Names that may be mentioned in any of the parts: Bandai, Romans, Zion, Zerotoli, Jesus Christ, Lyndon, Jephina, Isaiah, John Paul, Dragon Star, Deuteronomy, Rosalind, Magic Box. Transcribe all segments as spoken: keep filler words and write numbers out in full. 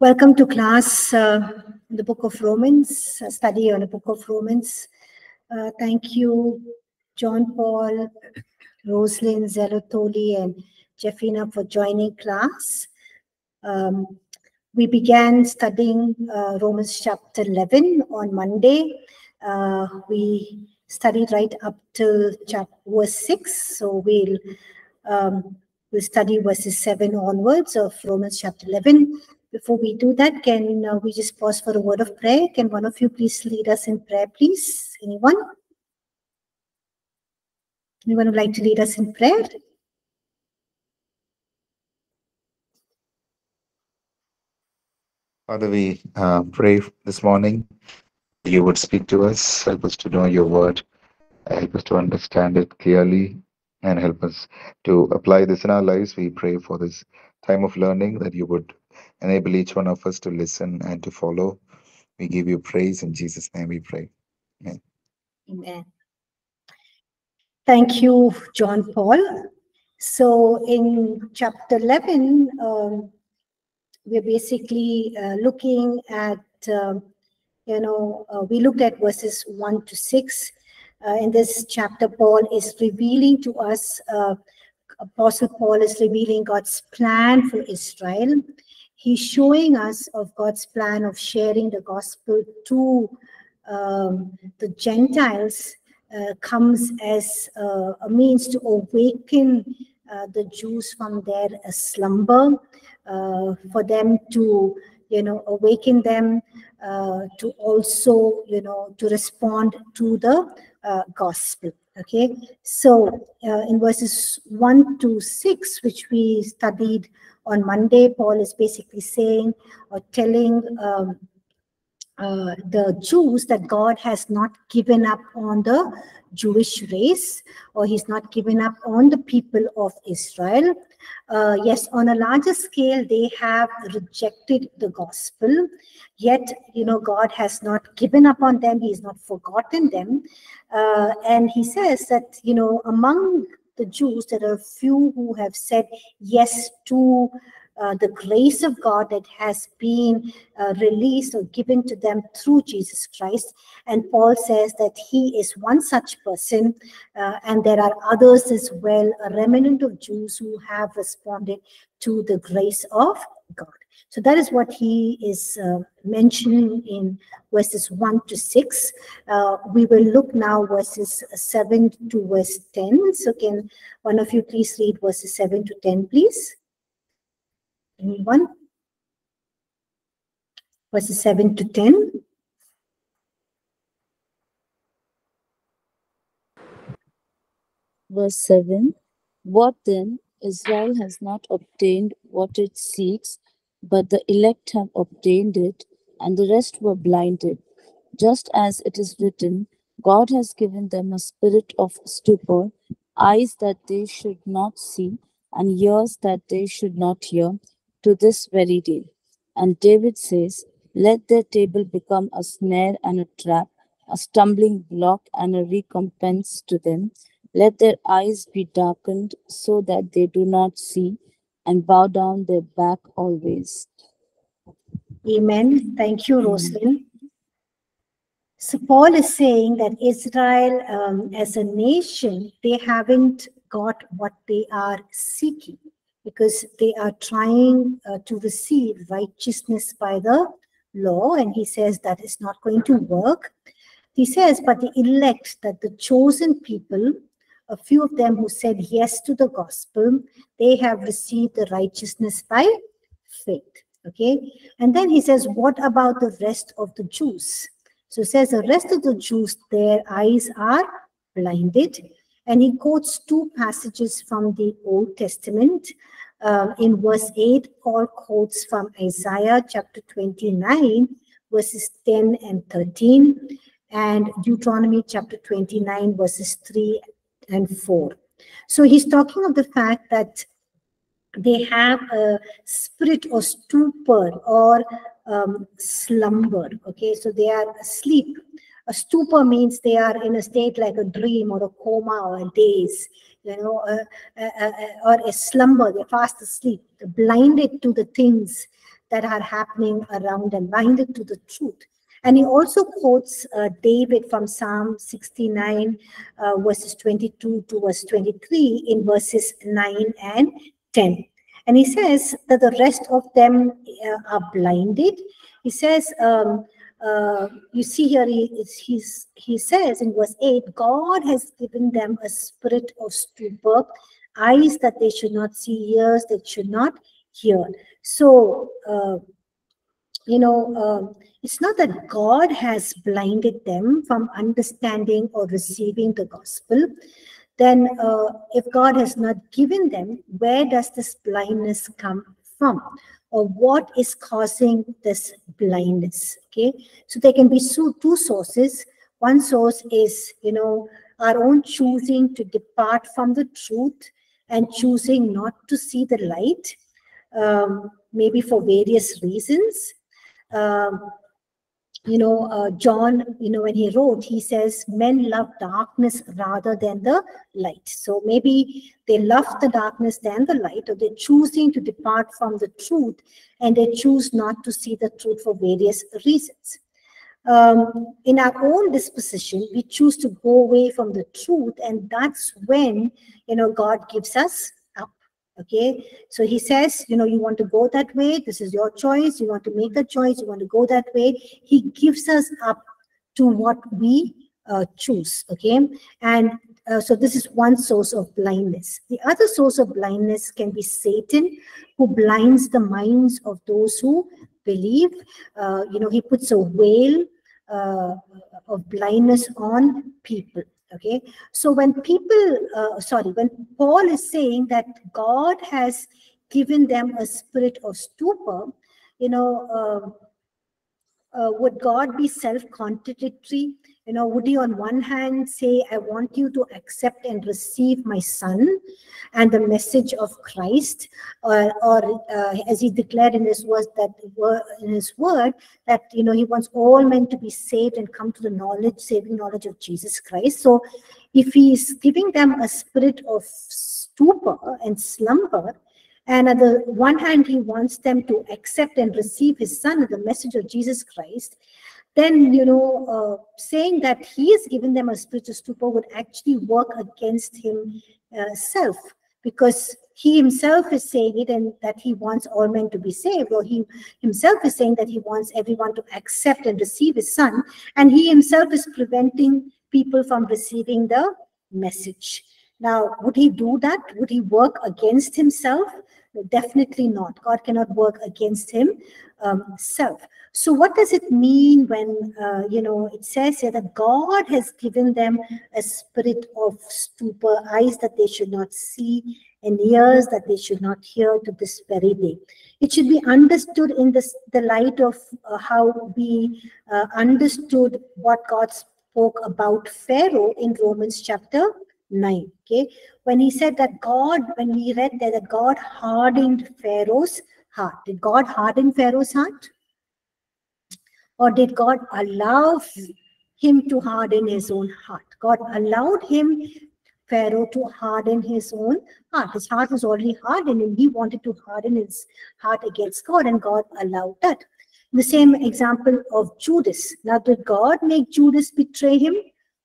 Welcome to class, uh, the book of Romans, a study on the book of Romans. Uh, thank you, John Paul, Rosalind, Zerotoli, and Jephina for joining class. Um, we began studying uh, Romans chapter eleven on Monday. Uh, we studied right up to chapter verse six, so we'll, um, we'll study verses seven onwards of Romans chapter eleven. Before we do that, can uh, we just pause for a word of prayer? Can one of you please lead us in prayer, please? Anyone? Anyone would like to lead us in prayer? Father, we uh, pray this morning that you would speak to us, help us to know your word, help us to understand it clearly, and help us to apply this in our lives. We pray for this time of learning that you would enable each one of us to listen and to follow. We give you praise. In Jesus' name we pray. Amen. Amen. Thank you, John Paul. So in chapter eleven, um, we're basically uh, looking at, um, you know, uh, we looked at verses one to six. Uh, in this chapter, Paul is revealing to us, uh, Apostle Paul is revealing God's plan for Israel. He's showing us of God's plan of sharing the gospel to um, the Gentiles uh, comes as uh, a means to awaken uh, the Jews from their uh, slumber, uh, for them to, you know, awaken them uh, to also, you know, to respond to the uh, gospel. Okay, so uh, in verses one to six, which we studied on Monday, Paul is basically saying or telling um, uh, the Jews that God has not given up on the Jewish race, or he's not given up on the people of Israel. Uh, yes, on a larger scale, they have rejected the gospel, yet, you know, God has not given up on them. He's not forgotten them. Uh, and he says that, you know, among the Jews, there are few who have said yes to uh, the grace of God that has been uh, released or given to them through Jesus Christ. And Paul says that he is one such person, uh, and there are others as well, a remnant of Jews who have responded to the grace of God. So that is what he is uh, mentioning in verses one to six. Uh, we will look now verses seven to verse ten. So can one of you please read verses seven to ten, please? Anyone? Verses seven to ten. Verse seven. What then? Israel has not obtained what it seeks, but the elect have obtained it, and the rest were blinded. Just as it is written, God has given them a spirit of stupor, eyes that they should not see, and ears that they should not hear, to this very day. And David says, let their table become a snare and a trap, a stumbling block and a recompense to them. Let their eyes be darkened so that they do not see, and bow down their back always. Amen. Thank you, Rosalind. So Paul is saying that Israel, um, as a nation, they haven't got what they are seeking, because they are trying uh, to receive righteousness by the law. And he says that is not going to work. He says, but the elect, that the chosen people, a few of them who said yes to the gospel, they have received the righteousness by faith. Okay. And then he says, what about the rest of the Jews? So he says, the rest of the Jews, their eyes are blinded. And he quotes two passages from the Old Testament. Uh, in verse eight, Paul quotes from Isaiah chapter twenty-nine, verses ten and thirteen, and Deuteronomy chapter twenty-nine, verses three and four. So he's talking of the fact that they have a spirit or stupor or um, slumber. Okay, so they are asleep. A stupor means they are in a state like a dream or a coma or a daze, you know, uh, uh, uh, or a slumber. They're fast asleep, blinded to the things that are happening around and blinded to the truth. And he also quotes uh, David from Psalm sixty-nine, uh, verses twenty-two to verse twenty-three in verses nine and ten. And he says that the rest of them uh, are blinded. He says, um, uh, you see here, he, he's, he says in verse eight, God has given them a spirit of stupor, eyes that they should not see, ears that should not hear. So, uh, you know, uh, it's not that God has blinded them from understanding or receiving the gospel. Then uh, if God has not given them, where does this blindness come from? Or what is causing this blindness, okay? So there can be two sources. One source is, you know, our own choosing to depart from the truth and choosing not to see the light, um, maybe for various reasons. Um, you know, uh, John, you know, when he wrote, he says, men love darkness rather than the light. So maybe they love the darkness than the light, or they're choosing to depart from the truth, and they choose not to see the truth for various reasons. Um, in our own disposition, we choose to go away from the truth, and that's when, you know, God gives us. Okay, so he says, you know, you want to go that way, this is your choice, you want to make the choice, you want to go that way. He gives us up to what we uh, choose, okay? And uh, so this is one source of blindness. The other source of blindness can be Satan, who blinds the minds of those who believe. Uh, you know, he puts a veil uh, of blindness on people. Okay, so when people, uh, sorry, when Paul is saying that God has given them a spirit of stupor, you know, uh, uh, would God be self-contradictory? You know, would he on one hand say, I want you to accept and receive my son and the message of Christ, or, or uh, as he declared in his words that in his word that, you know, he wants all men to be saved and come to the knowledge, saving knowledge of Jesus Christ. So if he is giving them a spirit of stupor and slumber, and on the one hand, he wants them to accept and receive his son and the message of Jesus Christ, then, you know, uh, saying that he has given them a spiritual stupor would actually work against himself, uh, because he himself is saying it, and that he wants all men to be saved, or he himself is saying that he wants everyone to accept and receive his son, and he himself is preventing people from receiving the message. Now, would he do that? Would he work against himself? No, definitely not. God cannot work against himself. Um, so what does it mean when, uh, you know, it says here that God has given them a spirit of stupor, eyes that they should not see, and ears that they should not hear to this very day? It should be understood in this, the light of uh, how we uh, understood what God spoke about Pharaoh in Romans chapter nine, okay, when he said that God, when we read there that God hardened Pharaoh's heart. Did God harden Pharaoh's heart? Or did God allow him to harden his own heart? God allowed him, Pharaoh, to harden his own heart. His heart was already hardened, and he wanted to harden his heart against God, and God allowed that. The same example of Judas. Now, did God make Judas betray him?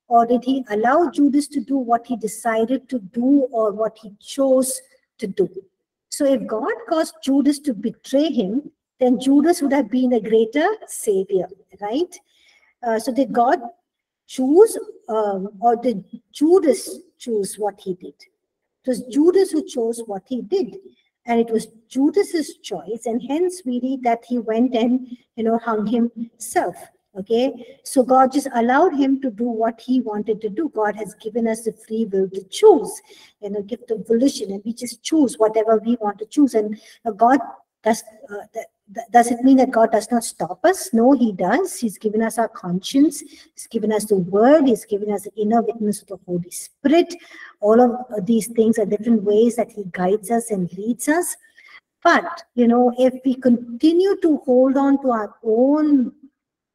Or did he allow Judas to do what he decided to do or what he chose to do? So if God caused Judas to betray him, then Judas would have been a greater savior, right? Uh, so did God choose um, or did Judas choose what he did? It was Judas who chose what he did. And it was Judas's choice. And hence we read that he went and, you know, hung himself. Okay, so God just allowed him to do what he wanted to do. God has given us the free will to choose, you know, give the volition, and we just choose whatever we want to choose. And God does, uh, th th does it mean that God does not stop us? No, he does. He's given us our conscience. He's given us the word. He's given us the inner witness of the Holy Spirit. All of these things are different ways that he guides us and leads us. But, you know, if we continue to hold on to our own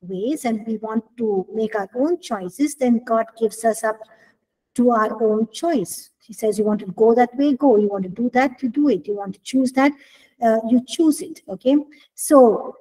ways and we want to make our own choices, then God gives us up to our own choice. He says, you want to go that way, go. You want to do that, you do it. You want to choose that, uh, you choose it. Okay, so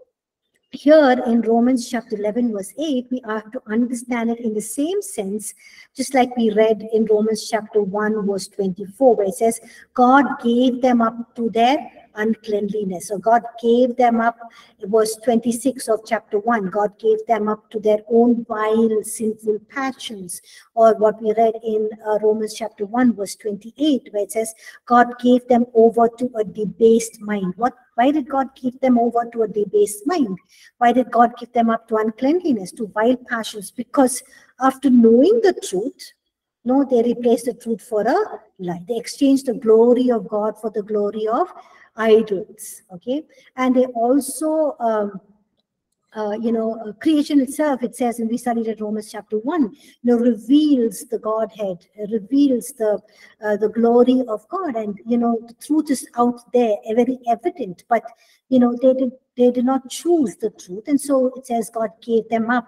here in Romans chapter eleven verse eight, we have to understand it in the same sense, just like we read in Romans chapter one verse twenty-four, where it says, God gave them up to their uncleanliness. So God gave them up, it was twenty-six of chapter one, God gave them up to their own vile, sinful passions. Or what we read in uh, Romans chapter one verse twenty-eight, where it says, God gave them over to a debased mind. What? Why did God give them over to a debased mind? Why did God give them up to uncleanliness, to vile passions? Because after knowing the truth, no, they replaced the truth for a lie. They exchanged the glory of God for the glory of idols, okay? And they also, um, uh, you know, uh, creation itself, it says, and we studied at Romans chapter one, you know, reveals the Godhead, uh, reveals the uh, the glory of God. And, you know, the truth is out there, very evident, but, you know, they did, they did not choose the truth. And so it says God gave them up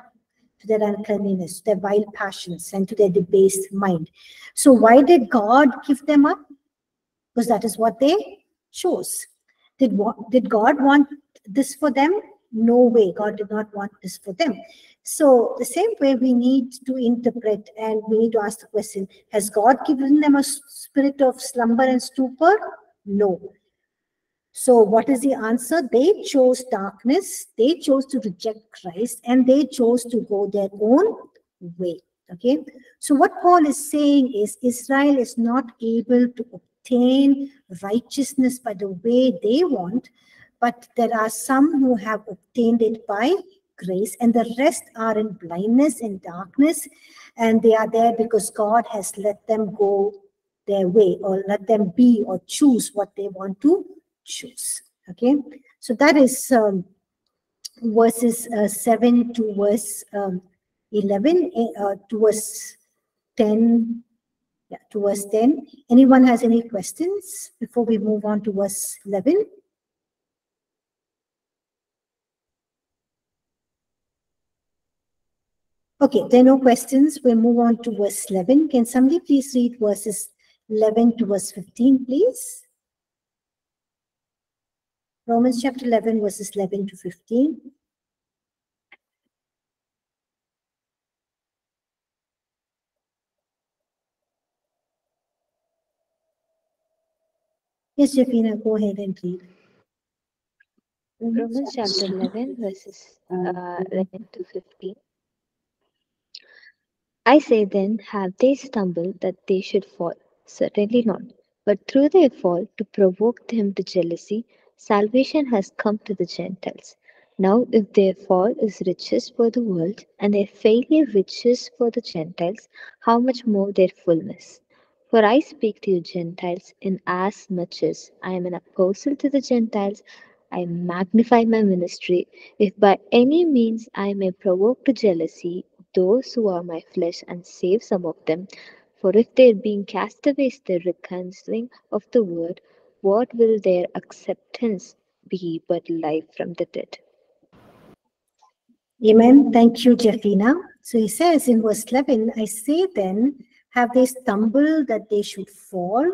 to their uncleanliness, to their vile passions, and to their debased mind. So why did God give them up? Because that is what they chose. Did, did God want this for them? No way. God did not want this for them. So the same way we need to interpret and we need to ask the question, has God given them a spirit of slumber and stupor? No. So what is the answer? They chose darkness, they chose to reject Christ, and they chose to go their own way. Okay. So what Paul is saying is Israel is not able to obtain righteousness by the way they want, but there are some who have obtained it by grace, and the rest are in blindness and darkness, and they are there because God has let them go their way, or let them be or choose what they want to choose. Okay, so that is um, verses uh, seven to verse um, eleven, uh, to verse ten. Yeah, to verse ten. Anyone has any questions before we move on to verse eleven? Okay, there are no questions. We'll move on to verse eleven. Can somebody please read verses eleven to verse fifteen, please? Romans chapter eleven, verses eleven to fifteen. Yes, Jephina, go ahead and read. Romans chapter eleven, verses uh, eleven to fifteen. I say then, have they stumbled that they should fall? Certainly not. But through their fall, to provoke them to jealousy, salvation has come to the Gentiles. Now, if their fall is riches for the world, and their failure riches for the Gentiles, how much more their fullness? For I speak to you Gentiles, in as much as I am an apostle to the Gentiles, I magnify my ministry, if by any means I may provoke to jealousy those who are my flesh and save some of them. For if their being cast away is the reconciling of the word, what will their acceptance be but life from the dead? Amen. Thank you, Jephina. So he says in verse eleven, I say then, have they stumbled that they should fall?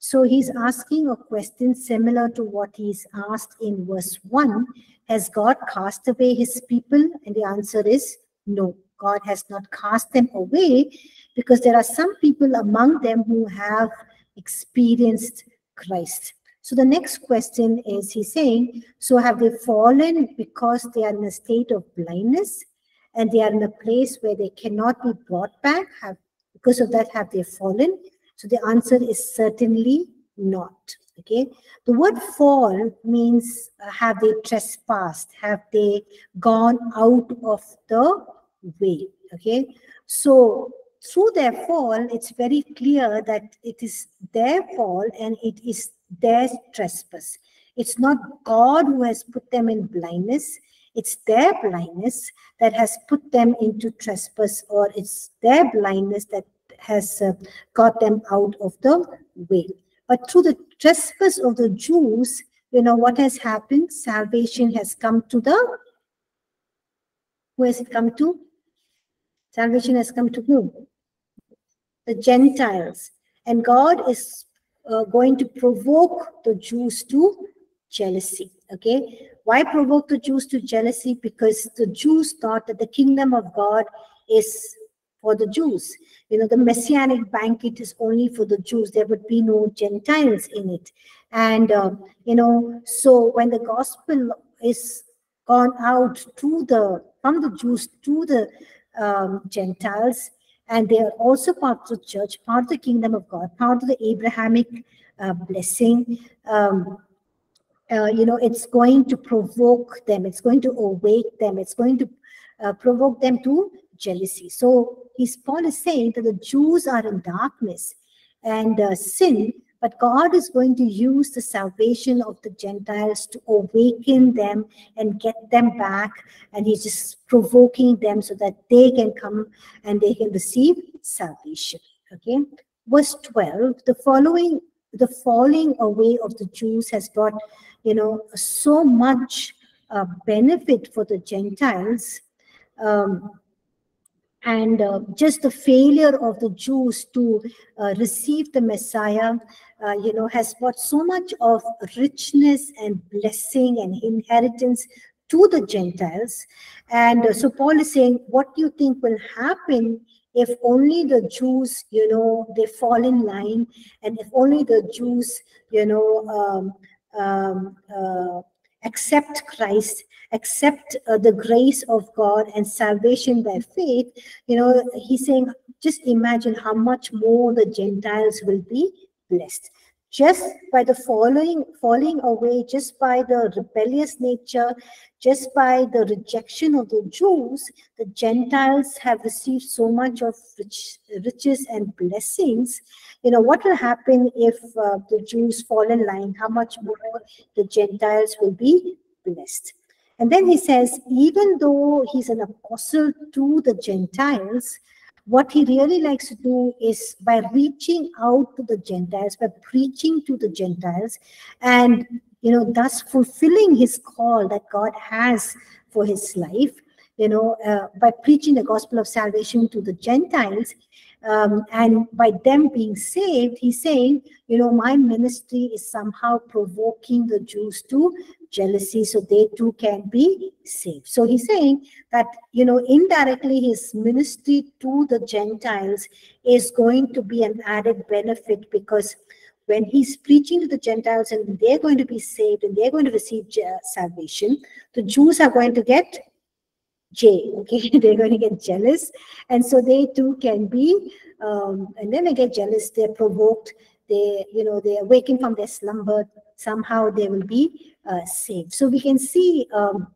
So he's asking a question similar to what he's asked in verse one. Has God cast away his people? And the answer is no. God has not cast them away, because there are some people among them who have experienced Christ. So the next question is, he's saying, so have they fallen because they are in a state of blindness and they are in a place where they cannot be brought back? Have, because of that, have they fallen? So the answer is certainly not. Okay, the word fall means uh, have they trespassed, have they gone out of the way? Okay, so through their fall, it's very clear that it is their fall and it is their trespass. It's not God who has put them in blindness. It's their blindness that has put them into trespass, or it's their blindness that has uh, got them out of the way. But through the trespass of the Jews, you know, what has happened? Salvation has come to the... Who has it come to? Salvation has come to who? The Gentiles. And God is uh, going to provoke the Jews to jealousy. Okay, why provoke the Jews to jealousy? Because the Jews thought that the kingdom of God is for the Jews. You know, the messianic banquet is only for the Jews. There would be no Gentiles in it. And, uh, you know, so when the gospel is gone out to the, from the Jews to the um, Gentiles, and they are also part of the church, part of the kingdom of God, part of the Abrahamic uh, blessing, um, uh, you know, it's going to provoke them. It's going to awake them. It's going to uh, provoke them to jealousy. So he's, Paul is saying that the Jews are in darkness and uh, sin, but God is going to use the salvation of the Gentiles to awaken them and get them back. And he's just provoking them so that they can come and they can receive salvation. Okay. Verse twelve, the following, the falling away of the Jews has brought, you know, so much uh, benefit for the Gentiles. Um, And uh, just the failure of the Jews to uh, receive the Messiah, uh, you know, has brought so much of richness and blessing and inheritance to the Gentiles. And uh, so Paul is saying, what do you think will happen if only the Jews, you know, they fall in line, and if only the Jews, you know, um, um, uh, accept Christ, accept uh, the grace of God and salvation by faith? You know, he's saying, just imagine how much more the Gentiles will be blessed. Just by the following, falling away, just by the rebellious nature, just by the rejection of the Jews, the Gentiles have received so much of rich, riches and blessings. You know, what will happen if uh, the Jews fall in line? How much more the Gentiles will be blessed? And then he says, even though he's an apostle to the Gentiles, what he really likes to do is by reaching out to the Gentiles, by preaching to the Gentiles, and, you know, thus fulfilling his call that God has for his life, you know, uh, by preaching the gospel of salvation to the Gentiles. Um, and by them being saved, he's saying, you know, my ministry is somehow provoking the Jews to jealousy so they too can be saved. So he's saying that, you know, indirectly his ministry to the Gentiles is going to be an added benefit, because when he's preaching to the Gentiles and they're going to be saved and they're going to receive salvation, the Jews are going to get J, okay, they're going to get jealous, and so they too can be, um, and then they get jealous, they're provoked, they, you know, they awaken from their slumber, somehow they will be uh, saved. So we can see um,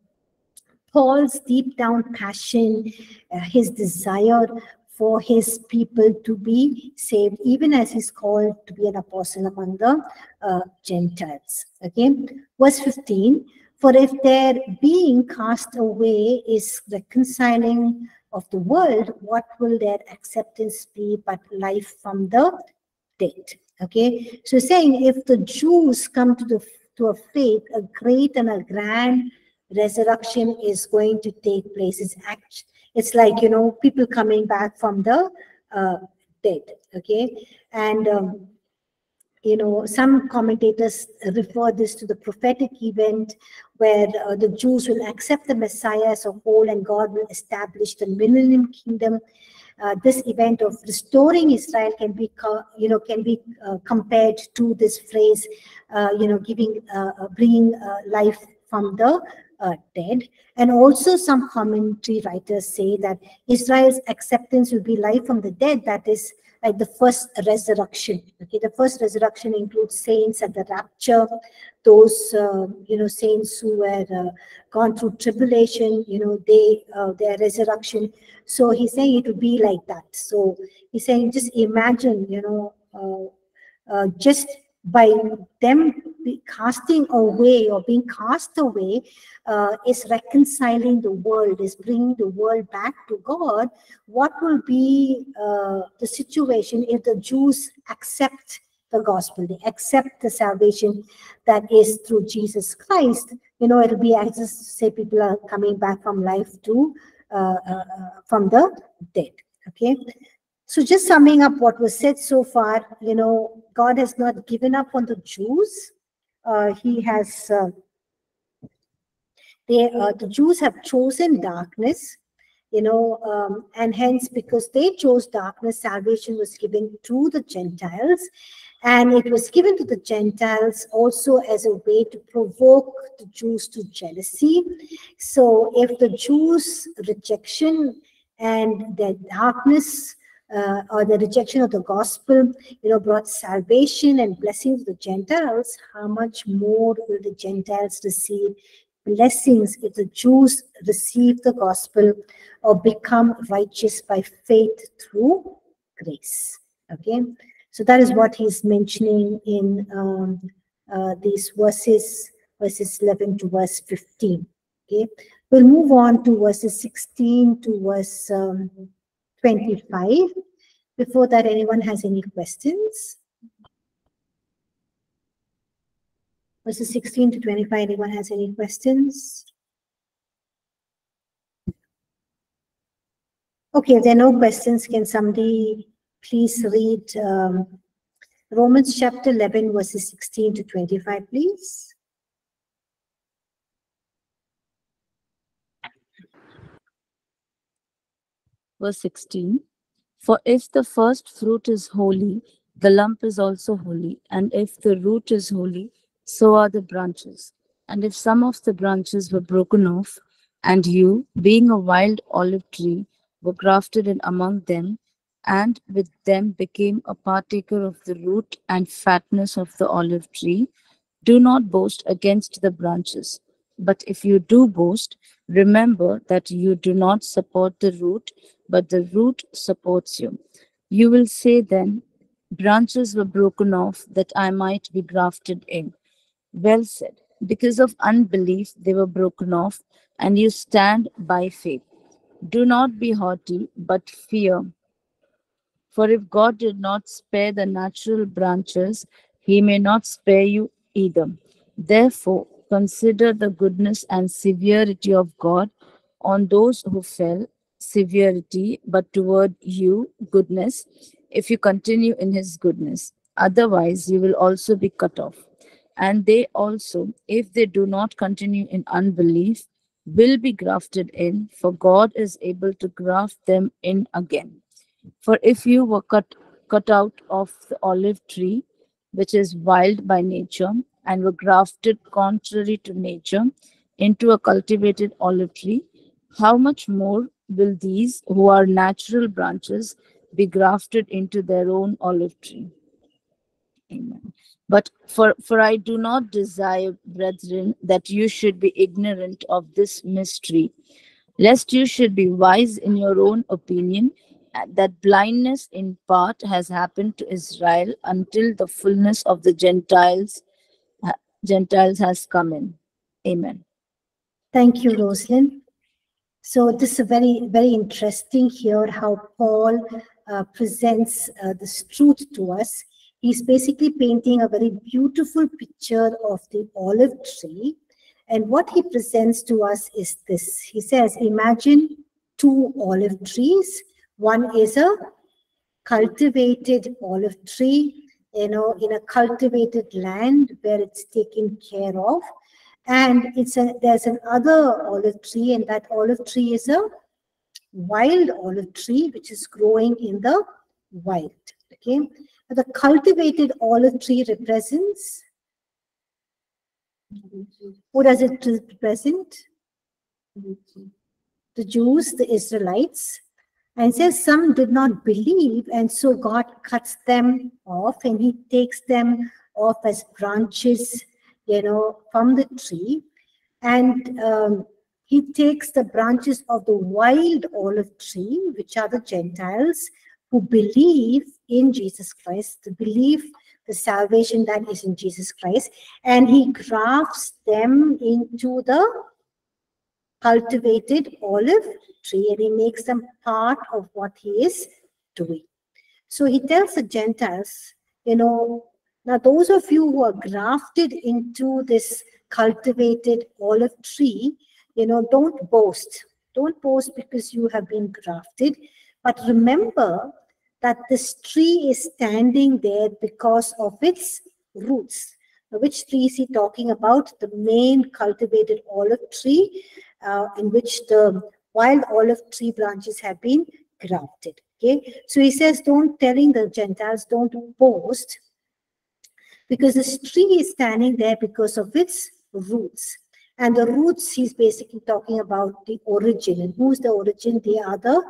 Paul's deep down passion, uh, his desire for his people to be saved, even as he's called to be an apostle among the uh, Gentiles. Okay, verse fifteen. For if their being cast away is reconciling of the world, what will their acceptance be but life from the dead? Okay, so saying if the Jews come to the to a faith, a great and a grand resurrection is going to take place. It's act, it's like, you know, people coming back from the uh, dead. Okay, and. Um, You know, some commentators refer this to the prophetic event where uh, the Jews will accept the Messiah as a whole and God will establish the millennium kingdom. Uh, this event of restoring Israel can be, you know, can be uh, compared to this phrase, uh, you know, giving, uh, bringing uh, life from the Uh, dead. And also some commentary writers say that Israel's acceptance will be life from the dead, that is like the first resurrection. Okay, the first resurrection includes saints at the rapture, those uh, you know, saints who were uh, gone through tribulation, you know, they uh, their resurrection. So he's saying it would be like that. So he's saying, just imagine, you know, uh, uh, just by them be casting away or being cast away uh, is reconciling the world, is bringing the world back to God. What will be uh, the situation if the Jews accept the gospel, they accept the salvation that is through Jesus Christ? You know, it'll be as if, say, people are coming back from life to uh, uh, from the dead. Okay. So just summing up what was said so far, you know, God has not given up on the Jews. uh, he has uh, they uh, the Jews have chosen darkness, you know, um, and hence because they chose darkness, salvation was given to the Gentiles, and it was given to the Gentiles also as a way to provoke the Jews to jealousy. So if the Jews' rejection and their darkness uh, or the rejection of the gospel, you know, brought salvation and blessings to the Gentiles, how much more will the Gentiles receive blessings if the Jews receive the gospel or become righteous by faith through grace? Okay, so that is what he's mentioning in um, uh, these verses, verses eleven to verse fifteen. Okay, we'll move on to verses sixteen to verse um, twenty-five. Before that, anyone has any questions? Verses sixteen to twenty-five, anyone has any questions? Okay, if there are no questions, can somebody please read um, Romans chapter eleven, verses sixteen to twenty-five, please? Verse sixteen, for if the first fruit is holy, the lump is also holy, and if the root is holy, so are the branches. And if some of the branches were broken off, and you, being a wild olive tree, were grafted in among them, and with them became a partaker of the root and fatness of the olive tree, do not boast against the branches. But if you do boast, remember that you do not support the root, but the root supports you. You will say then, branches were broken off that I might be grafted in. Well said, because of unbelief they were broken off, and you stand by faith. Do not be haughty, but fear. For if God did not spare the natural branches, he may not spare you either. Therefore, consider the goodness and severity of God on those who fell, severity, but toward you, goodness, if you continue in his goodness. Otherwise, you will also be cut off. And they also, if they do not continue in unbelief, will be grafted in, for God is able to graft them in again. For if you were cut, cut out of the olive tree, which is wild by nature, and were grafted contrary to nature into a cultivated olive tree, how much more will these who are natural branches be grafted into their own olive tree? Amen. But for, for I do not desire, brethren, that you should be ignorant of this mystery, lest you should be wise in your own opinion, that blindness in part has happened to Israel until the fullness of the Gentiles Gentiles has come in. Amen. Thank you, Rosalind. So this is very, very interesting here how Paul uh, presents uh, this truth to us. He's basically painting a very beautiful picture of the olive tree. And what he presents to us is this. He says, imagine two olive trees. One is a cultivated olive tree, you know, in a cultivated land where it's taken care of. And it's a, there's another olive tree, and that olive tree is a wild olive tree, which is growing in the wild. Okay, the cultivated olive tree represents, who does it represent? The Jews, the Israelites. And says some did not believe, and so God cuts them off, and he takes them off as branches, you know, from the tree. And um, he takes the branches of the wild olive tree, which are the Gentiles, who believe in Jesus Christ, the belief, the salvation that is in Jesus Christ, and he grafts them into the cultivated olive tree, and he makes them part of what he is doing. So he tells the Gentiles, you know, now those of you who are grafted into this cultivated olive tree, you know, don't boast. Don't boast because you have been grafted. But remember that this tree is standing there because of its roots. Which tree is he talking about? The main cultivated olive tree uh, in which the wild olive tree branches have been grafted. Okay, so he says, don't telling the Gentiles, don't boast, because this tree is standing there because of its roots. And the roots, he's basically talking about the origin. And who's the origin? They are the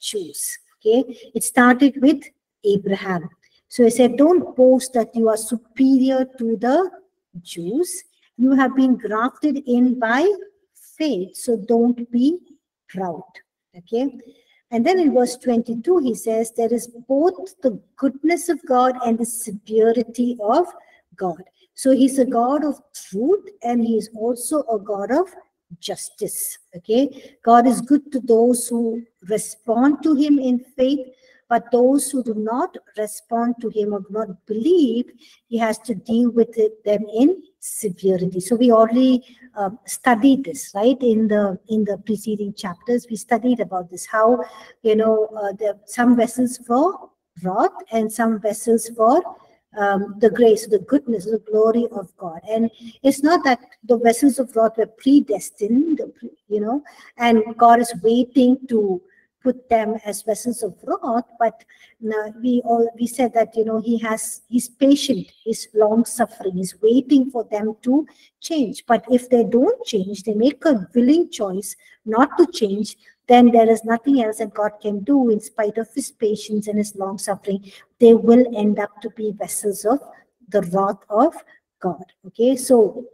Jews. Okay, it started with Abraham. So he said, don't boast that you are superior to the Jews. You have been grafted in by faith, so don't be proud. Okay. And then in verse twenty-two, he says, there is both the goodness of God and the severity of God. So he's a God of truth, and he's also a God of justice. Okay. God is good to those who respond to him in faith. But those who do not respond to him or do not believe, he has to deal with it, them in severity. So we already uh, studied this, right? In the in the preceding chapters, we studied about this, how, you know, uh, there are some vessels for wrath and some vessels for um, the grace, the goodness, the glory of God. And it's not that the vessels of wrath were predestined, you know, and God is waiting to put them as vessels of wrath, but now we all we said that, you know, he has he's patient, he's long suffering, he's waiting for them to change. But if they don't change, they make a willing choice not to change, then there is nothing else that God can do in spite of his patience and his long suffering. They will end up to be vessels of the wrath of God. Okay, so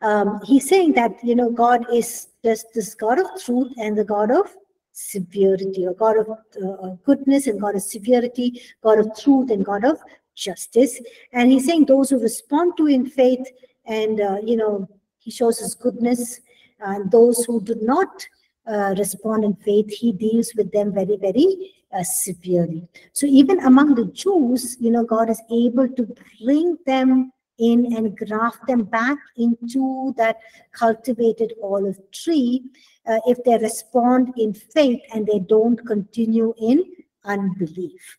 um, he's saying that, you know, God is just this God of truth and the God of severity, or God of uh, goodness and God of severity, God of truth and God of justice. And he's saying those who respond to in faith, and uh, you know, he shows his goodness, and those who do not uh, respond in faith, he deals with them very, very uh, severely. So even among the Jews, you know, God is able to bring them in and graft them back into that cultivated olive tree uh, if they respond in faith and they don't continue in unbelief.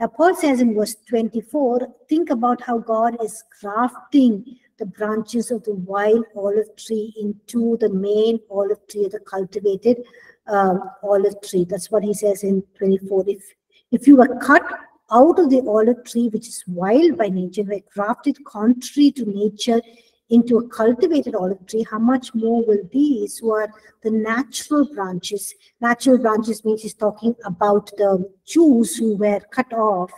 Now, Paul says in verse twenty-four, think about how God is grafting the branches of the wild olive tree into the main olive tree, the cultivated um, olive tree. That's what he says in twenty-four. If, if you were cut out of the olive tree, which is wild by nature, were grafted contrary to nature into a cultivated olive tree, how much more will these, who are the natural branches? Natural branches means he's talking about the Jews who were cut off,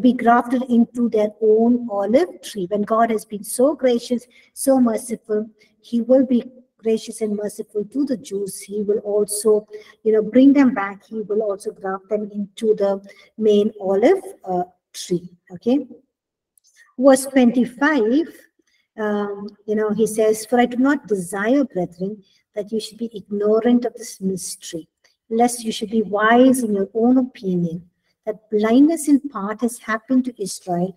be grafted into their own olive tree. When God has been so gracious, so merciful, he will be gracious and merciful to the Jews. He will also, you know, bring them back. He will also graft them into the main olive uh, tree. Okay. Verse twenty-five, um, you know, he says, for I do not desire, brethren, that you should be ignorant of this mystery, lest you should be wise in your own opinion, that blindness in part has happened to Israel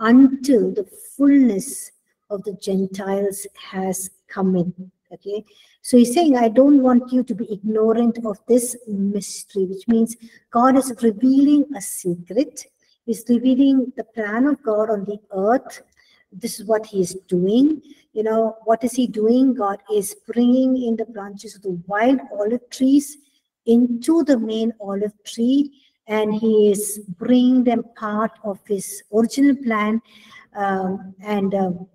until the fullness of the Gentiles has come in. Okay, so he's saying, I don't want you to be ignorant of this mystery, which means God is revealing a secret. He's revealing the plan of God on the earth. This is what he is doing. You know, what is he doing? God is bringing in the branches of the wild olive trees into the main olive tree, and he is bringing them part of his original plan. Um, and um,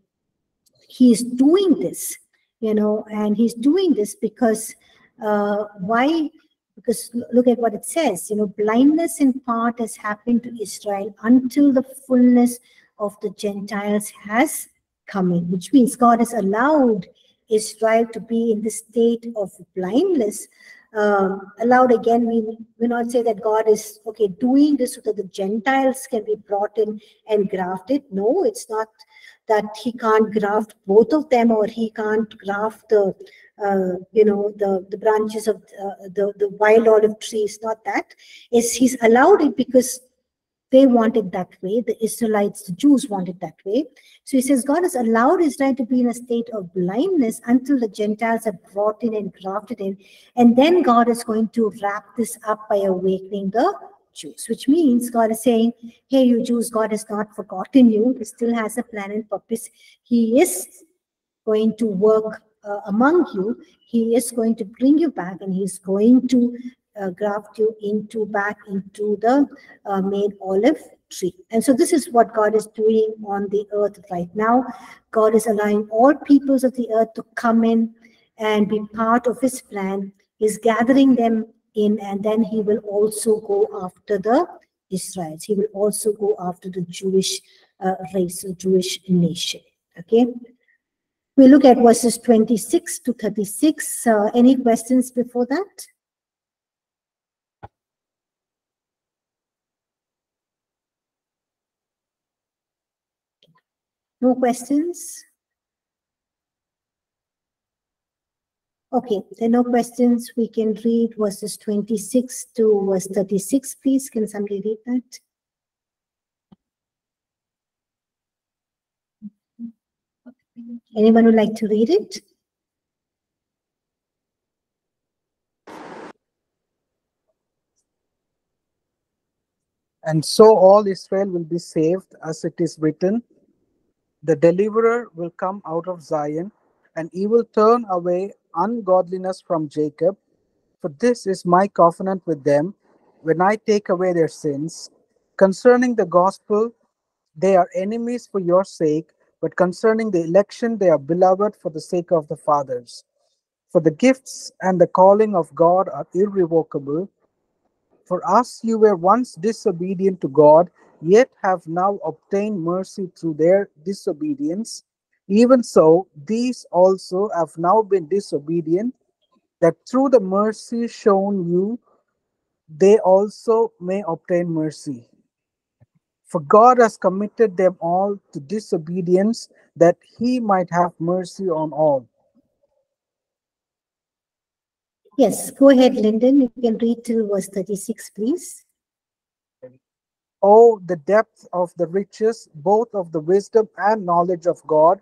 he is doing this. You know, and he's doing this because, uh, why? Because look at what it says, you know, blindness in part has happened to Israel until the fullness of the Gentiles has come in, which means God has allowed Israel to be in the state of blindness. Um, allowed, again, we will not say that God is, okay, doing this so that the Gentiles can be brought in and grafted. No, it's not that he can't graft both of them, or he can't graft the, uh, you know, the, the branches of uh, the, the wild olive tree. It's not that. It's, he's allowed it because they want it that way. The Israelites, the Jews want it that way. So he says, God has allowed Israel to be in a state of blindness until the Gentiles are brought in and grafted in. And then God is going to wrap this up by awakening the Jews, which means God is saying, hey, you Jews, God has not forgotten you. He still has a plan and purpose. He is going to work uh, among you. He is going to bring you back, and he's going to uh, graft you into back into the uh, main olive tree. And so this is what God is doing on the earth right now. God is allowing all peoples of the earth to come in and be part of his plan. He's gathering them in, and then he will also go after the Israelites. He will also go after the Jewish uh, race, or Jewish nation. Okay, we look at verses twenty-six to thirty-six. Uh, any questions before that? No questions? Okay, there are no questions. We can read verses twenty-six to verse thirty-six, please. Can somebody read that? Anyone would like to read it? And so all Israel will be saved, as it is written, the deliverer will come out of Zion, and he will turn away ungodliness from Jacob. For this is my covenant with them, when I take away their sins. Concerning the gospel, they are enemies for your sake, but concerning the election, they are beloved for the sake of the fathers. For the gifts and the calling of God are irrevocable. For us, you were once disobedient to God, yet have now obtained mercy through their disobedience. Even so, these also have now been disobedient, that through the mercy shown you, they also may obtain mercy. For God has committed them all to disobedience, that he might have mercy on all. Yes, go ahead, Lyndon. You can read till verse thirty-six, please. Oh, the depth of the riches, both of the wisdom and knowledge of God!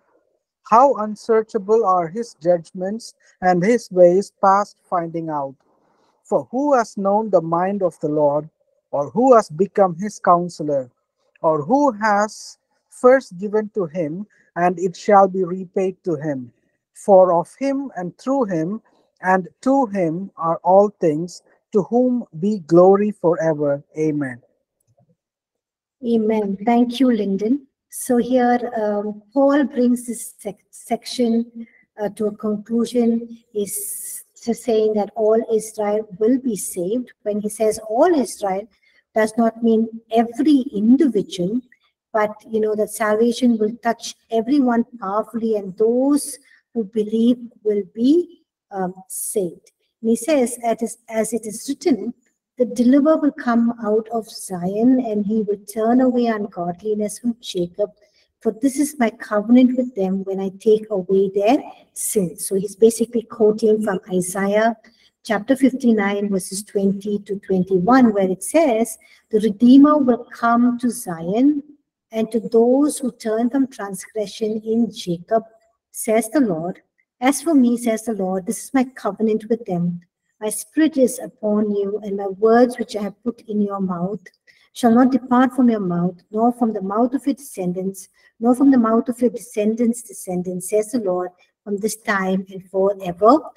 How unsearchable are his judgments, and his ways past finding out. For who has known the mind of the Lord, or who has become his counselor, or who has first given to him, and it shall be repaid to him? For of him, and through him, and to him are all things, to whom be glory forever. Amen. Amen. Thank you, Lyndon. So here, um, Paul brings this sec section uh, to a conclusion. He's saying that all Israel will be saved. When he says all Israel, does not mean every individual, but you know that salvation will touch everyone powerfully, and those who believe will be um, saved. And he says, as it is written, the deliverer will come out of Zion, and he will turn away ungodliness from Jacob. For this is my covenant with them, when I take away their sins. So he's basically quoting from Isaiah chapter fifty-nine, verses twenty to twenty-one, where it says, the Redeemer will come to Zion, and to those who turn from transgression in Jacob, says the Lord. As for me, says the Lord, this is my covenant with them. My spirit is upon you, and my words which I have put in your mouth shall not depart from your mouth, nor from the mouth of your descendants, nor from the mouth of your descendants' descendants, says the Lord, from this time and forevermore.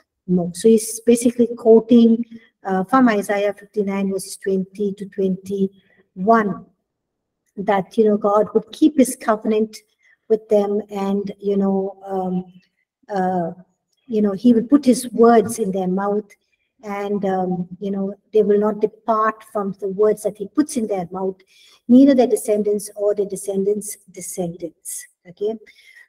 So he's basically quoting uh, from Isaiah fifty-nine, verses twenty to twenty-one, that, you know, God would keep his covenant with them, and, you know, um, uh, you know, he will put his words in their mouth. And, um, you know, they will not depart from the words that he puts in their mouth, neither their descendants or their descendants' descendants. Okay,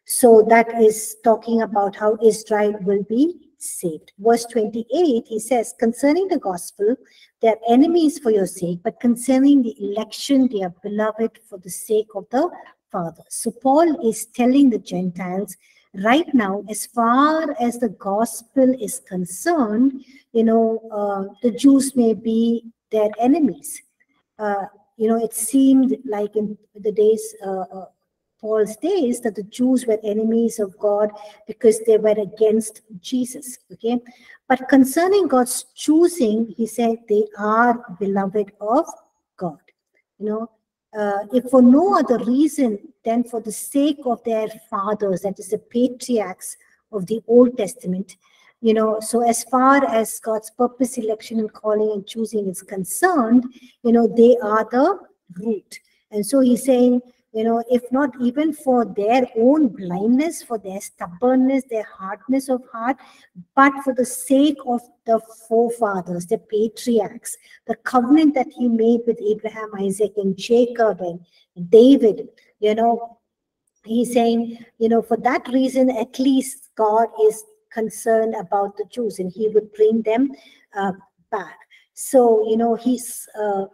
so that is talking about how Israel will be saved. Verse twenty-eight, he says, concerning the gospel, they are enemies for your sake, but concerning the election, they are beloved for the sake of the Father. So Paul is telling the Gentiles, right now, as far as the gospel is concerned, you know, uh, the Jews may be their enemies. Uh, you know, it seemed like in the days, uh, uh, Paul's days, that the Jews were enemies of God because they were against Jesus, okay? But concerning God's choosing, he said they are beloved of God. you know, uh, if for no other reason than for the sake of their fathers, that is the patriarchs of the Old Testament. You know, so as far as God's purpose, election, and calling and choosing is concerned, you know, they are the root. And so he's saying, you know, if not even for their own blindness, for their stubbornness, their hardness of heart, but for the sake of the forefathers, the patriarchs, the covenant that he made with Abraham, Isaac, and Jacob, and David, you know, he's saying, you know, for that reason, at least God is concerned about the Jews, and he would bring them uh, back. So, you know, he's... Uh,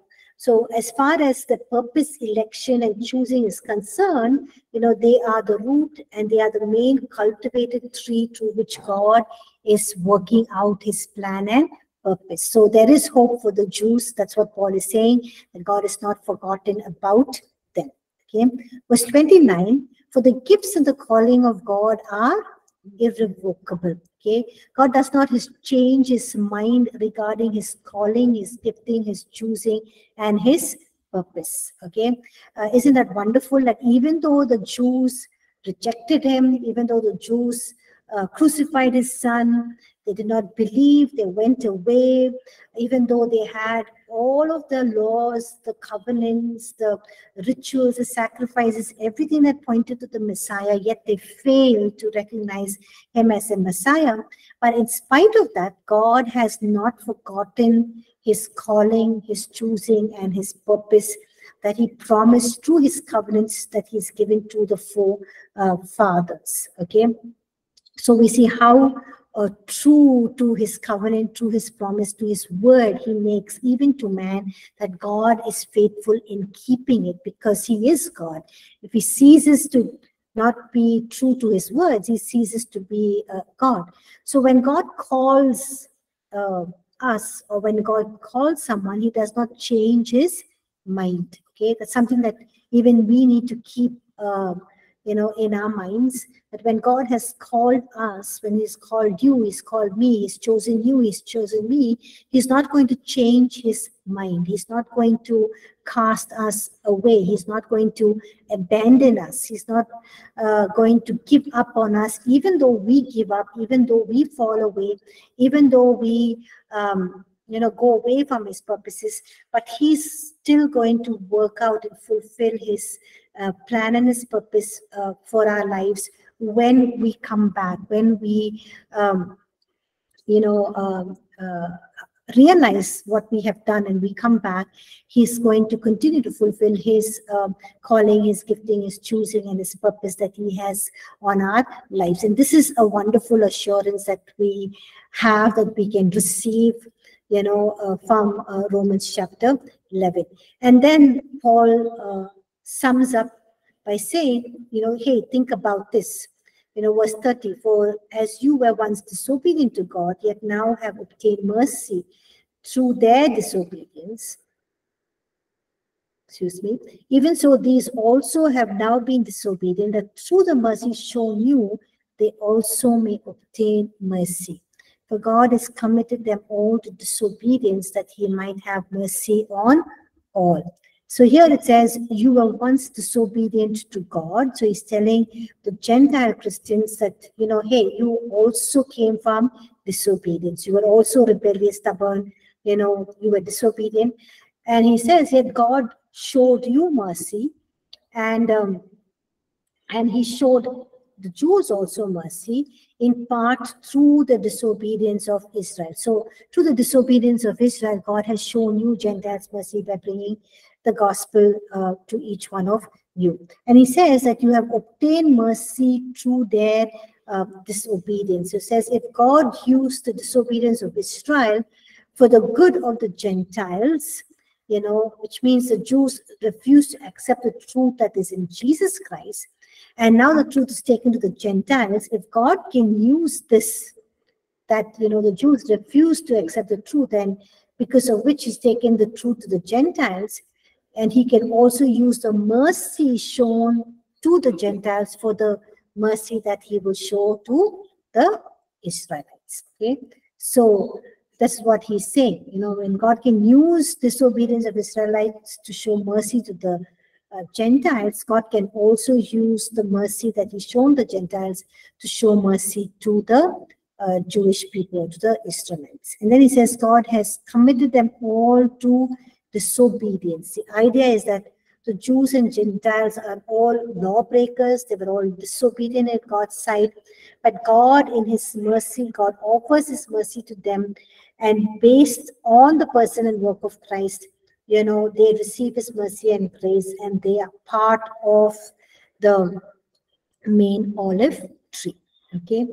So as far as the purpose, election, and choosing is concerned, you know, they are the root and they are the main cultivated tree through which God is working out his plan and purpose. So there is hope for the Jews. That's what Paul is saying, that God is not forgotten about them. Okay. Verse twenty-nine, for the gifts and the calling of God are irrevocable. Okay, God does not his change his mind regarding his calling, his gifting, his choosing, and his purpose. Okay, uh, isn't that wonderful that even though the Jews rejected him, even though the Jews uh, crucified his son, they did not believe, they went away, even though they had all of the laws, the covenants, the rituals, the sacrifices, everything that pointed to the Messiah, yet they failed to recognize him as a Messiah. But in spite of that, God has not forgotten his calling, his choosing, and his purpose that he promised through his covenants that he's given to the four uh, fathers. Okay, so we see how Uh, true to his covenant, to his promise, to his word he makes even to man, that God is faithful in keeping it because he is God. If he ceases to not be true to his words, he ceases to be uh, God. So when God calls uh, us, or when God calls someone, he does not change his mind. Okay, that's something that even we need to keep uh, you know, in our minds, that when God has called us, when he's called you, he's called me, he's chosen you, he's chosen me, he's not going to change his mind. He's not going to cast us away. He's not going to abandon us. He's not uh, going to give up on us, even though we give up, even though we fall away, even though we, um, you know, go away from his purposes, but he's still going to work out and fulfill his Uh, plan and his purpose uh, for our lives when we come back, when we, um, you know, um, uh, realize what we have done and we come back. He's going to continue to fulfill his um, calling, his gifting, his choosing, and his purpose that he has on our lives. And this is a wonderful assurance that we have, that we can receive, you know, uh, from uh, Romans chapter eleven. And then Paul uh, sums up by saying, you know, hey, think about this. You know, verse thirty, for as you were once disobedient to God, yet now have obtained mercy through their disobedience. Excuse me. Even so, these also have now been disobedient, that through the mercy shown you, they also may obtain mercy. For God has committed them all to disobedience, that he might have mercy on all. So here it says, you were once disobedient to God. So he's telling the Gentile Christians that, you know, hey, you also came from disobedience. You were also rebellious, stubborn, you know, you were disobedient. And he says, yet God showed you mercy, and, um, and he showed the Jews also mercy, in part through the disobedience of Israel. So through the disobedience of Israel, God has shown you Gentiles mercy by bringing the gospel uh, to each one of you. And he says that you have obtained mercy through their uh, disobedience. He says, if God used the disobedience of Israel for the good of the Gentiles, you know, which means the Jews refused to accept the truth that is in Jesus Christ, and now the truth is taken to the Gentiles, if God can use this, that, you know, the Jews refused to accept the truth, and because of which he's taken the truth to the Gentiles, and he can also use the mercy shown to the Gentiles for the mercy that he will show to the Israelites. Okay, so That's what he's saying. You know, when God can use disobedience of Israelites to show mercy to the uh, Gentiles, God can also use the mercy that he's shown the Gentiles to show mercy to the uh, Jewish people, to the Israelites. And then he says God has committed them all to disobedience. The idea is that the Jews and Gentiles are all lawbreakers. They were all disobedient at God's sight. But God, in his mercy, God offers his mercy to them. And based on the person and work of Christ, you know, they receive his mercy and grace, and they are part of the main olive tree. Okay.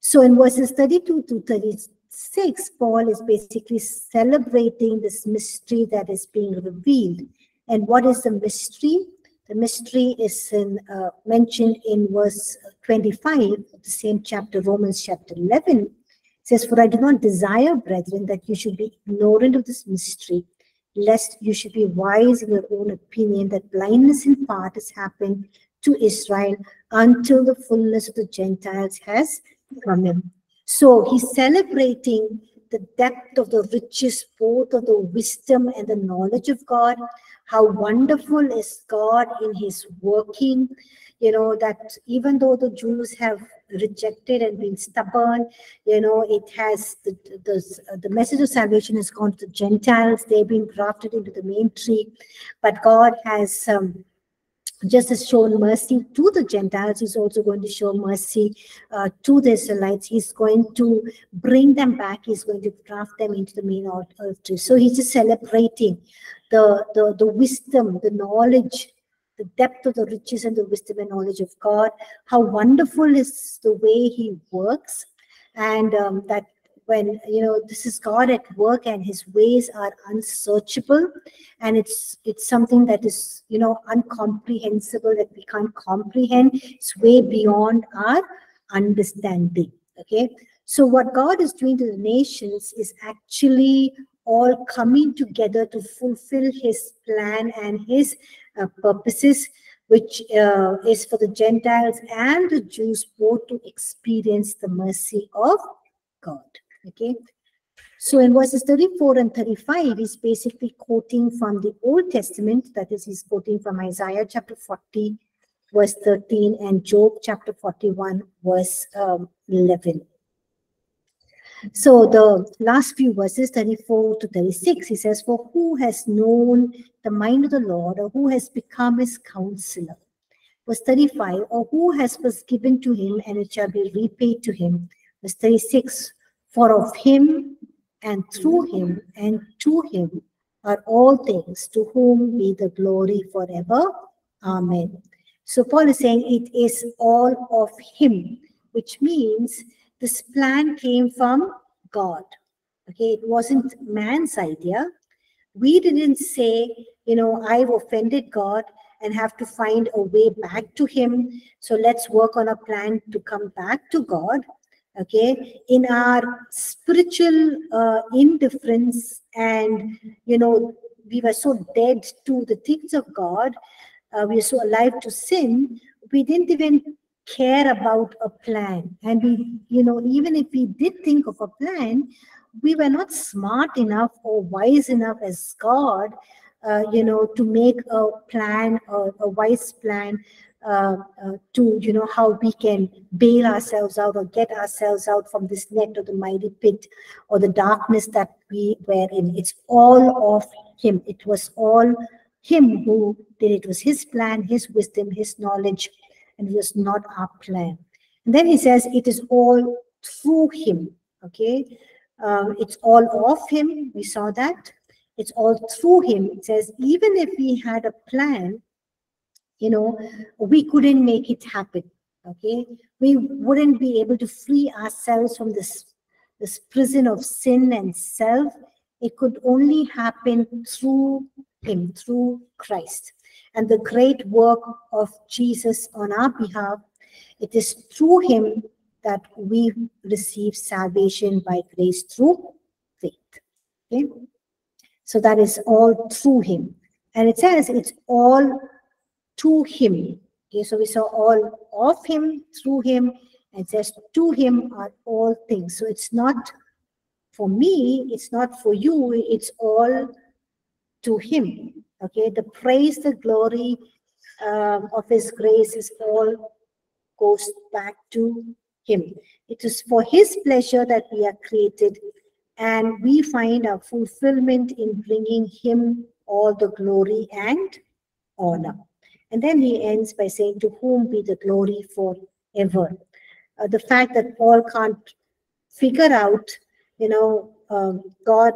So in verses thirty-two to thirty-six, Paul is basically celebrating this mystery that is being revealed. And what is the mystery? The mystery is in, uh, mentioned in verse twenty-five of the same chapter, Romans chapter eleven. It says, "For I do not desire, brethren, that you should be ignorant of this mystery, lest you should be wise in your own opinion, that blindness in part has happened to Israel until the fullness of the Gentiles has come in." So he's celebrating the depth of the riches, both of the wisdom and the knowledge of God. How wonderful is God in his working, you know, that even though the Jews have rejected and been stubborn, you know, it has, the, the, the message of salvation has gone to the Gentiles. They've been grafted into the main tree, but God has um, just as shown mercy to the Gentiles, he's also going to show mercy uh, to the Israelites. He's going to bring them back. He's going to graft them into the main earth tree. So he's just celebrating the, the, the wisdom, the knowledge, the depth of the riches and the wisdom and knowledge of God. How wonderful is the way he works, and um, that when, you know, this is God at work and his ways are unsearchable, and it's it's something that is, you know, incomprehensible, that we can't comprehend. It's way beyond our understanding, okay? So what God is doing to the nations is actually all coming together to fulfill his plan and his uh, purposes, which uh, is for the Gentiles and the Jews both to experience the mercy of God. Okay, so in verses thirty-four and thirty-five, he's basically quoting from the Old Testament. That is, he's quoting from Isaiah chapter forty, verse thirteen, and Job chapter forty-one, verse um, eleven. So the last few verses, thirty-four to thirty-six, he says, "For who has known the mind of the Lord, or who has become his counselor?" Verse thirty-five, "Or who has was given to him, and it shall be repaid to him?" Verse thirty-six, "For of him, and through him, and to him are all things, to whom be the glory forever. Amen." So Paul is saying it is all of him, which means this plan came from God. Okay, it wasn't man's idea. We didn't say, you know, I've offended God and have to find a way back to him, so let's work on a plan to come back to God. Okay, in our spiritual uh, indifference, and, you know, we were so dead to the things of God, uh, we were so alive to sin, we didn't even care about a plan. And we, you know, even if we did think of a plan, we were not smart enough or wise enough as God, uh, you know, to make a plan, or a wise plan, Uh, uh, to, you know, how we can bail ourselves out or get ourselves out from this net or the mighty pit or the darkness that we were in. It's all of him. It was all him who did it. It was his plan, his wisdom, his knowledge, and it was not our plan. And then he says it is all through him, okay? Um, it's all of him. We saw that. It's all through him. It says even if we had a plan, you know, we couldn't make it happen, okay? We wouldn't be able to free ourselves from this, this prison of sin and self. It could only happen through him, through Christ. And the great work of Jesus on our behalf, it is through him that we receive salvation by grace through faith, okay? So that is all through him. And it says it's all to him. Okay, so we saw all of him, through him, and says to him are all things. So it's not for me, it's not for you, it's all to him. Okay, the praise, the glory um, of his grace is all goes back to him. It is for his pleasure that we are created, and we find our fulfillment in bringing him all the glory and honor. And then he ends by saying, to whom be the glory forever. Uh, the fact that Paul can't figure out, you know, um, God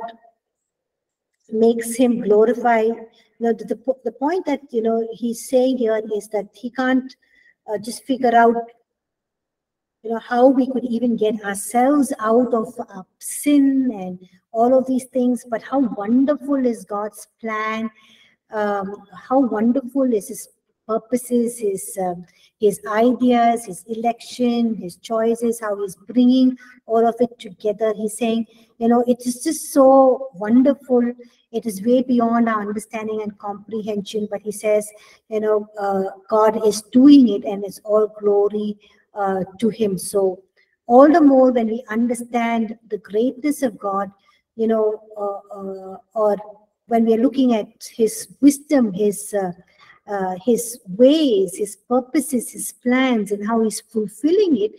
makes him glorify. You know, the, the, the point that, you know, he's saying here is that he can't uh, just figure out, you know, how we could even get ourselves out of our sin and all of these things. But how wonderful is God's plan? Um, how wonderful is his purposes, his um, his ideas, his election, his choices, how he's bringing all of it together. He's saying, you know, it is just so wonderful. It is way beyond our understanding and comprehension. But he says, you know, uh, God is doing it, and it's all glory uh, to him. So all the more when we understand the greatness of God, you know, uh, uh, or when we are looking at his wisdom, his uh, uh, his ways, his purposes, his plans, and how he's fulfilling it,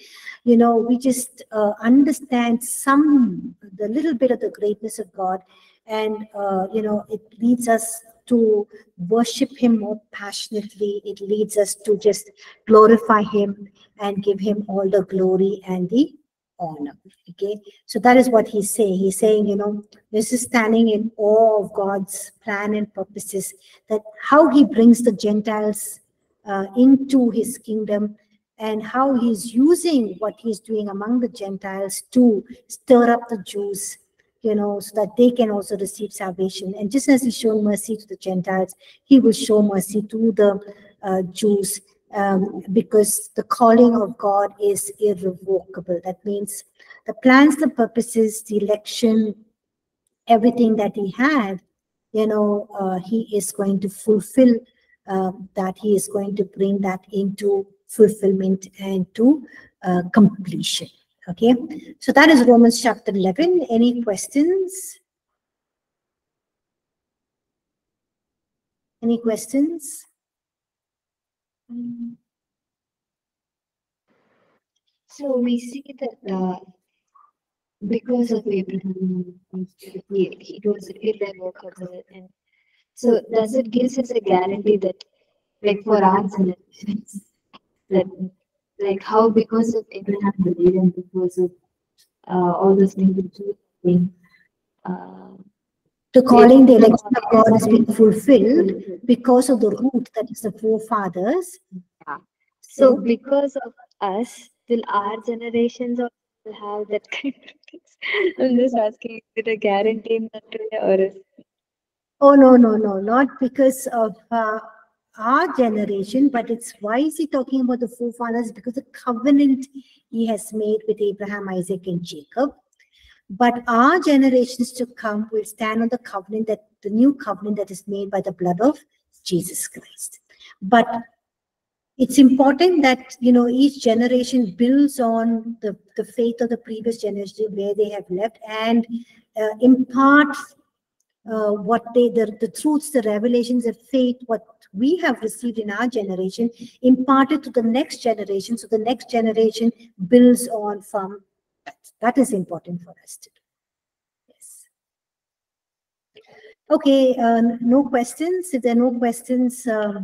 you know, we just uh, understand some, the little bit of the greatness of God, and uh, you know, it leads us to worship him more passionately. It leads us to just glorify him and give him all the glory and the honor. Okay, so that is what he's saying. He's saying, you know, this is standing in awe of God's plan and purposes, that how he brings the Gentiles uh, into his kingdom, and how he's using what he's doing among the Gentiles to stir up the Jews, you know, so that they can also receive salvation. And just as he's shown mercy to the Gentiles, he will show mercy to the uh, Jews. Um, because the calling of God is irrevocable. That means the plans, the purposes, the election, everything that he had, you know, uh, he is going to fulfill uh, that. He is going to bring that into fulfillment and to uh, completion. Okay, so that is Romans chapter eleven. Any questions? Any questions? So we see that uh, because of Abraham, he, he was irrevocable, and so does it gives us a guarantee that, like for our generations, that like how because of Abraham believed and because of uh, all those things, uh, the calling, the election of God has been fulfilled because of the root that is the forefathers. Yeah. So, because of us, will our generations will have that kind of things? I'm just asking, is it a guarantee in that way, or is it? Oh, no, no, no, not because of uh, our generation, but it's why is he talking about the forefathers? Because the covenant he has made with Abraham, Isaac, and Jacob. But our generations to come will stand on the covenant, that the new covenant that is made by the blood of Jesus Christ. But it's important that, you know, each generation builds on the, the faith of the previous generation where they have left, and uh, imparts uh, what they, the, the truths, the revelations of faith, what we have received in our generation, imparted to the next generation. So the next generation builds on from that. That is important for us to do. Yes. Okay, uh, no questions. If there are no questions, uh,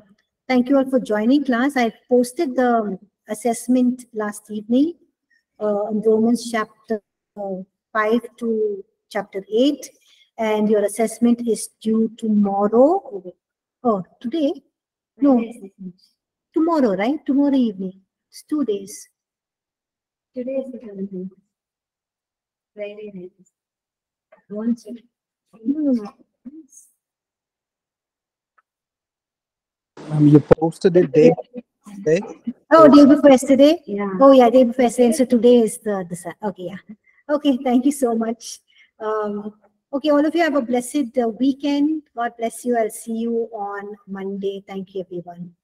thank you all for joining class. I posted the assessment last evening uh, on Romans chapter uh, five to chapter eight, and your assessment is due tomorrow. Oh, today? No, tomorrow, right? Tomorrow evening. It's two days. Today is the seventeenth. Very nice. One second. Um, you posted it day today? Oh, day before yesterday? Yeah. Oh, yeah, day before yesterday. So today is the, the okay, yeah. Okay, thank you so much. Um, okay, all of you have a blessed uh, weekend. God bless you. I'll see you on Monday. Thank you, everyone.